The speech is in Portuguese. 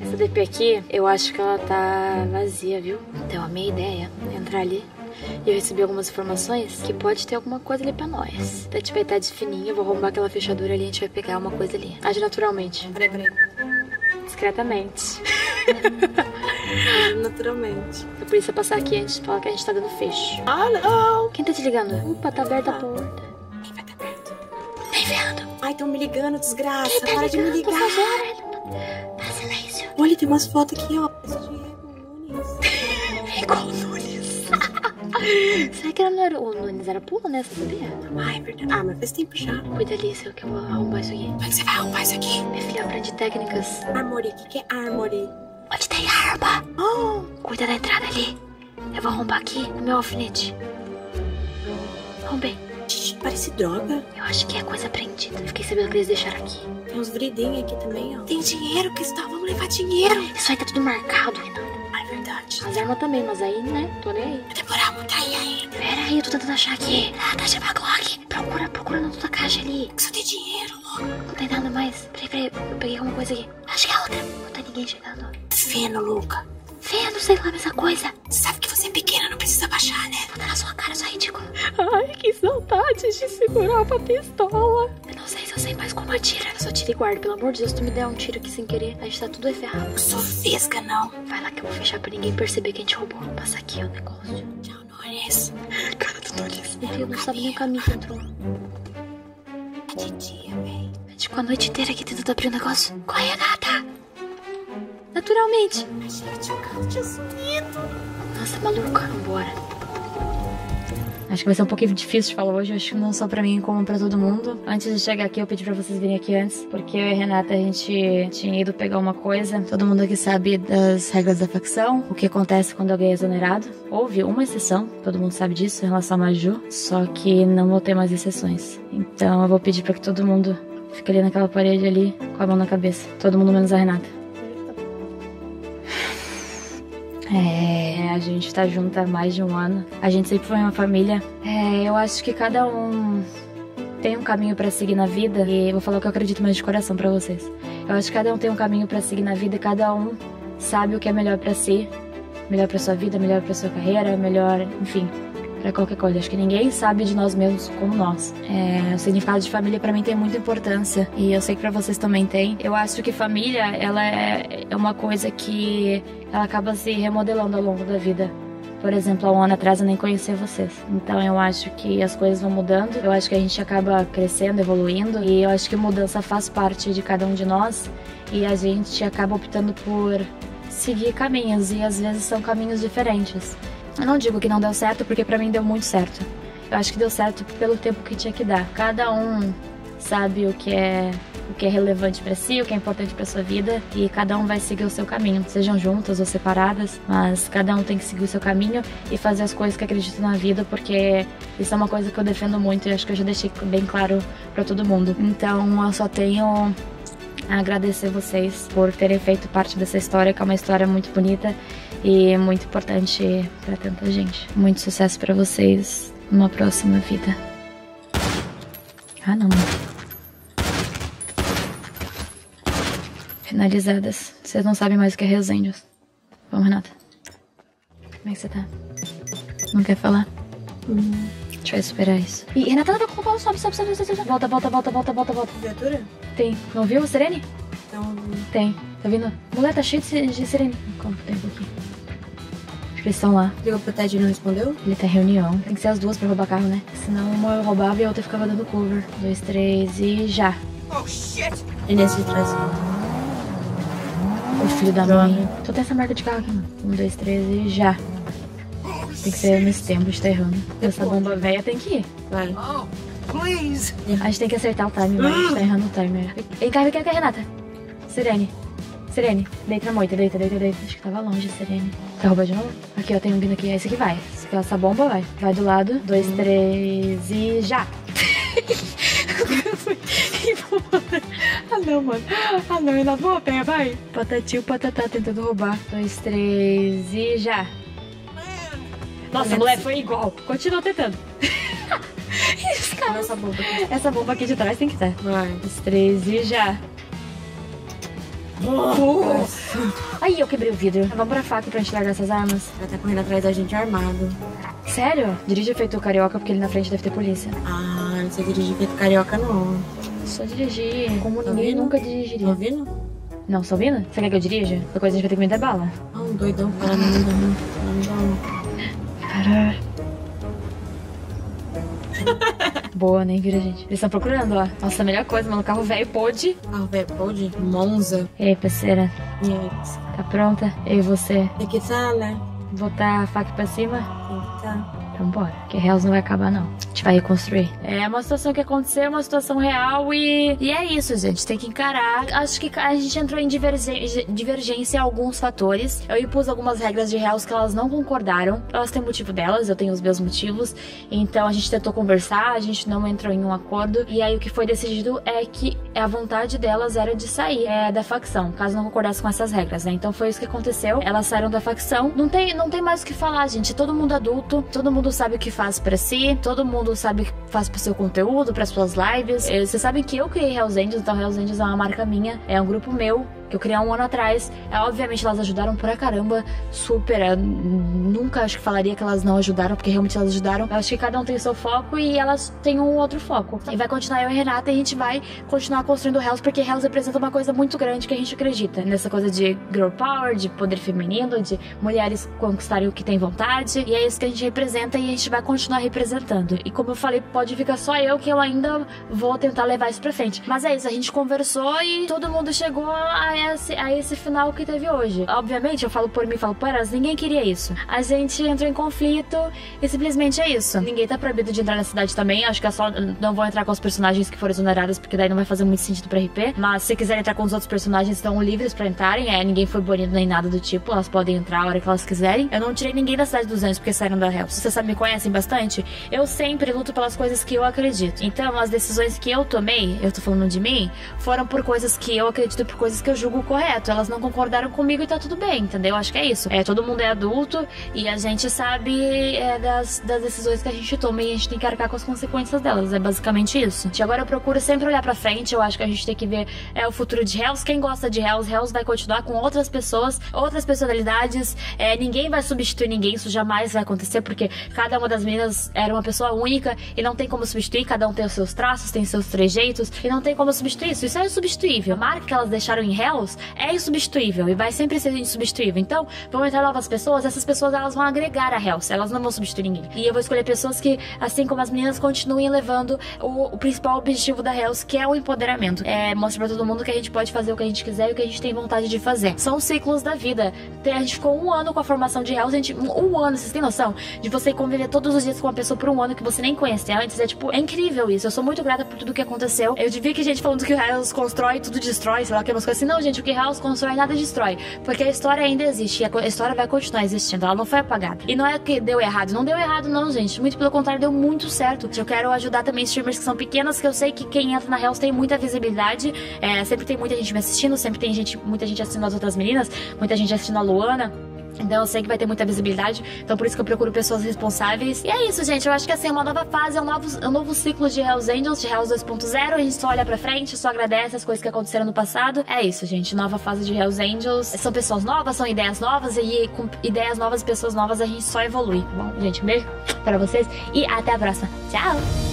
Essa DP aqui, eu acho que ela tá vazia, viu? Então a minha ideia é entrar ali. E eu recebi algumas informações que pode ter alguma coisa ali pra nós. A gente vai estar de fininho, eu vou arrombar aquela fechadura ali, a gente vai pegar uma coisa ali. Age naturalmente. Peraí. Discretamente. Naturalmente. A polícia passar aqui, a gente fala que a gente tá dando fecho. Ah, não! Quem tá te ligando? Opa, tá aberta a porta. Quem vai tá aberto? Tá enviando. Ai, tão me ligando, desgraça. Quem tá para ligando, de me ligar. Para silêncio. Olha, tem umas fotos aqui, ó. Igual o Nunes. Será que era o Nunes? Era pulo, né? Você sabia? Ai, verdade. Ah, mas faz tempo já. Cuida ali, seu, que eu vou arrombar isso aqui. Como é que você vai arrombar isso aqui? Minha filha, aprende técnicas. Armory. O que é armory? Onde tem arma? Oh. Cuida da entrada ali. Eu vou arrombar aqui no meu alfinete. Arrombei. Parece droga. Eu acho que é coisa apreendida. Fiquei sabendo que eles deixaram aqui. Tem uns vridinhos aqui também, ó. Tem dinheiro, Cristal. Vamos levar dinheiro. Isso aí tá tudo marcado, Renata. Ai, verdade. As armas também, mas aí, né? Tô nem aí. Vai demorar muito aí ainda. Pera aí, eu tô tentando achar aqui. Ah, caixa pra Glock. Procura na outra caixa ali. Só tem dinheiro, louco. Não tem nada mais. Peraí. Eu peguei alguma coisa aqui. Acho que é outra. Não tá ninguém chegando. Feno, louca. Feno, sei lá, mas essa coisa. Você sabe que você é pequena, não precisa baixar, né? Vou dar na sua cara, só é ridículo. Ai, que saudade de segurar uma pistola. Eu não sei se eu sei mais como atira. Eu só tiro e guardo, pelo amor de Deus, se tu me der um tiro aqui sem querer, a gente tá tudo aí ferrado. Eu sou vesga, não. Vai lá que eu vou fechar pra ninguém perceber que a gente roubou. Vou passar aqui o negócio. Tchau, Nunes. Cara do Nunes. Ele não sabe nem o caminho que entrou. É de dia, véi. A gente ficou a noite inteira aqui tentando abrir o negócio. Corre, Renata. Naturalmente. Ai, gente, o carro tinha sumido. Nossa, maluca. Vambora. Acho que vai ser um pouquinho difícil de falar hoje. Acho que não só pra mim, como pra todo mundo. Antes de chegar aqui, eu pedi pra vocês virem aqui antes. Porque eu e a Renata, a gente tinha ido pegar uma coisa. Todo mundo aqui sabe das regras da facção. O que acontece quando alguém é exonerado. Houve uma exceção. Todo mundo sabe disso em relação à Maju. Só que não vou ter mais exceções. Então eu vou pedir pra que todo mundo fique ali naquela parede ali, com a mão na cabeça. Todo mundo menos a Renata. É, a gente tá junto há mais de um ano. A gente sempre foi uma família. É, eu acho que cada um tem um caminho pra seguir na vida. E eu vou falar o que eu acredito mais de coração pra vocês. Eu acho que cada um tem um caminho pra seguir na vida. E cada um sabe o que é melhor pra si. Melhor pra sua vida, melhor pra sua carreira, melhor, enfim, pra qualquer coisa. Acho que ninguém sabe de nós mesmos como nós. É, o significado de família pra mim tem muita importância. E eu sei que pra vocês também tem. Eu acho que família, ela é uma coisa que ela acaba se remodelando ao longo da vida. Por exemplo, há um ano atrás eu nem conhecia vocês. Então eu acho que as coisas vão mudando. Eu acho que a gente acaba crescendo, evoluindo. E eu acho que mudança faz parte de cada um de nós. E a gente acaba optando por seguir caminhos. E às vezes são caminhos diferentes. Eu não digo que não deu certo, porque pra mim deu muito certo. Eu acho que deu certo pelo tempo que tinha que dar. Cada um sabe o que é relevante pra si, o que é importante pra sua vida. E cada um vai seguir o seu caminho. Sejam juntas ou separadas, mas cada um tem que seguir o seu caminho e fazer as coisas que acredita na vida, porque isso é uma coisa que eu defendo muito e acho que eu já deixei bem claro pra todo mundo. Então eu só tenho a agradecer vocês por terem feito parte dessa história, que é uma história muito bonita e muito importante pra tanta gente. Muito sucesso pra vocês numa próxima vida. Ah, não. Finalizadas. Vocês não sabem mais o que é Hells Angels. Vamos, Renata. Como é que você tá? Não quer falar? A gente vai superar isso. E Renata, ela vai comprar o sobe. Volta. Viatura? Tem. Não viu o Sirene? Não. Tem. Tá vindo? Mulher, tá cheio de Sirene. Como tem um pouquinho? Eles estão lá. Ligou pro Ted e não respondeu? Ele tá em reunião. Tem que ser as duas pra roubar carro, né? Senão uma eu roubava e a outra ficava dando cover. 2, 3 e já. Oh, shit! Ele é de trás. O filho da mãe. Tô até essa marca de carro aqui, mano. 1, 2, 3 e já. Tem que ser nesse tempo, a gente tá errando. Essa bomba velha tem que ir. Vai. Oh, please! A gente tem que acertar o time, mas a gente tá errando o timer. Ei, cara, quem é Renata? Sirene, deita. Acho que tava longe, Sirene. Quer roubar de novo? Aqui, ó, tem um vindo aqui. Esse aqui vai. Essa bomba vai. Vai do lado. 2, 3 e já. Ah não, mano. Ah não, e na boa, pega, vai. Patatinho, patatá, tentando roubar. 2, 3 e já. Nossa, a mulher foi igual. Continua tentando. Isso, cara. Essa bomba aqui de trás tem que estar. 2, 3 e já. Nossa. Aí eu quebrei o vidro. Vamos pra faca pra gente largar essas armas. Ela tá correndo atrás da gente armado. Sério? Dirige feito carioca, porque ali na frente deve ter polícia. Ah, não sei dirigir feito carioca, não. Só dirigir. Como ninguém nunca dirigiria. Tá ouvindo? Não, só ouvindo? Você quer que eu dirija? Outra coisa, a gente vai ter que me dar bala. Ah, um doidão. Caralho. Boa, nem vira, gente. Eles estão procurando, ó. Nossa, a melhor coisa, mano. Carro velho pôde. Carro velho pôde? Monza. Ei, parceira. E aí, parceira? Tá pronta? E você? Tem que estar, né? Botar a faca pra cima? Tem que estar. Vambora, porque Hells não vai acabar, não. A gente vai reconstruir. É uma situação que aconteceu, uma situação real e... E é isso, gente. Tem que encarar. Acho que a gente entrou em divergência em alguns fatores. Eu impus algumas regras de Hells que elas não concordaram. Elas têm o motivo delas, eu tenho os meus motivos. Então a gente tentou conversar, a gente não entrou em um acordo. E aí o que foi decidido é que a vontade delas era de sair da facção, caso não concordasse com essas regras, né? Então foi isso que aconteceu. Elas saíram da facção. Não tem mais o que falar, gente. Todo mundo adulto, todo mundo sabe o que faz pra si, todo mundo sabe o que faz pro seu conteúdo, pras suas lives. Vocês sabem que eu criei Hells Angels, então Hells Angels é uma marca minha, é um grupo meu que eu criei há um ano atrás. Obviamente elas ajudaram pra caramba, super. Eu nunca acho que falaria que elas não ajudaram, porque realmente elas ajudaram. Eu acho que cada um tem o seu foco e elas têm um outro foco. E vai continuar eu e Renata, e a gente vai continuar construindo Hells, porque Hells representa uma coisa muito grande que a gente acredita. Nessa coisa de girl power, de poder feminino, de mulheres conquistarem o que tem vontade. E é isso que a gente representa e a gente vai continuar representando. E como eu falei, pode ficar só eu, que eu ainda vou tentar levar isso pra frente. Mas é isso, a gente conversou e todo mundo chegou a esse final que teve hoje. Obviamente, eu falo por mim, falo por elas, ninguém queria isso. A gente entrou em conflito e simplesmente é isso. Ninguém tá proibido de entrar na cidade também, acho que é só não vou entrar com os personagens que foram exonerados, porque daí não vai fazer muito sentido pra RP, mas se quiser entrar com os outros personagens, estão livres pra entrarem, ninguém foi banido nem nada do tipo, elas podem entrar a hora que elas quiserem. Eu não tirei ninguém da Cidade dos Anjos porque saíram da Hells. Vocês sabem, me conhecem bastante, eu sempre luto pelas coisas que eu acredito. Então, as decisões que eu tomei, eu tô falando de mim, foram por coisas que eu acredito, por coisas que eu julgo correto. Elas não concordaram comigo e tá tudo bem, entendeu? Acho que é isso. Todo mundo é adulto e a gente sabe das decisões que a gente toma e a gente tem que arcar com as consequências delas. É basicamente isso. E agora eu procuro sempre olhar pra frente. Eu acho que a gente tem que ver o futuro de Hells. Quem gosta de Hells, Hells vai continuar com outras pessoas, outras personalidades. Ninguém vai substituir ninguém, isso jamais vai acontecer, porque cada uma das meninas era uma pessoa única e não tem como substituir. Cada um tem os seus traços, tem os seus trejeitos e não tem como substituir isso. Isso é insubstituível. A marca que elas deixaram em Hells é insubstituível e vai sempre ser insubstituível. Então, vão entrar novas pessoas, essas pessoas elas vão agregar a Hells, elas não vão substituir ninguém. E eu vou escolher pessoas que, assim como as meninas, continuem levando o principal objetivo da Hells, que é o empoderamento. Mostra pra todo mundo que a gente pode fazer o que a gente quiser e o que a gente tem vontade de fazer. São ciclos da vida. A gente ficou um ano com a formação de Hells, um ano, vocês têm noção? De você conviver todos os dias com uma pessoa por um ano que você nem conhece. Antes é incrível isso. Eu sou muito grata por tudo que aconteceu. Eu vi que gente falando que o Hells constrói, tudo destrói, sei lá, que umas coisas assim. Não, gente, o que Hells constrói nada destrói, porque a história ainda existe e a história vai continuar existindo, ela não foi apagada. E não é que deu errado não, gente, muito pelo contrário, deu muito certo. Eu quero ajudar também streamers que são pequenas, que eu sei que quem entra na Hells tem muita visibilidade, sempre tem muita gente me assistindo, sempre tem muita gente assistindo as outras meninas, muita gente assistindo a Luana. Então eu sei que vai ter muita visibilidade, então por isso que eu procuro pessoas responsáveis. E é isso, gente, eu acho que assim, é uma nova fase, é um novo ciclo de Hells Angels, de Hells 2.0, a gente só olha pra frente, só agradece as coisas que aconteceram no passado. É isso, gente, nova fase de Hells Angels, são pessoas novas, são ideias novas, e com ideias novas e pessoas novas a gente só evolui, tá bom? Gente, um beijo pra vocês e até a próxima, tchau!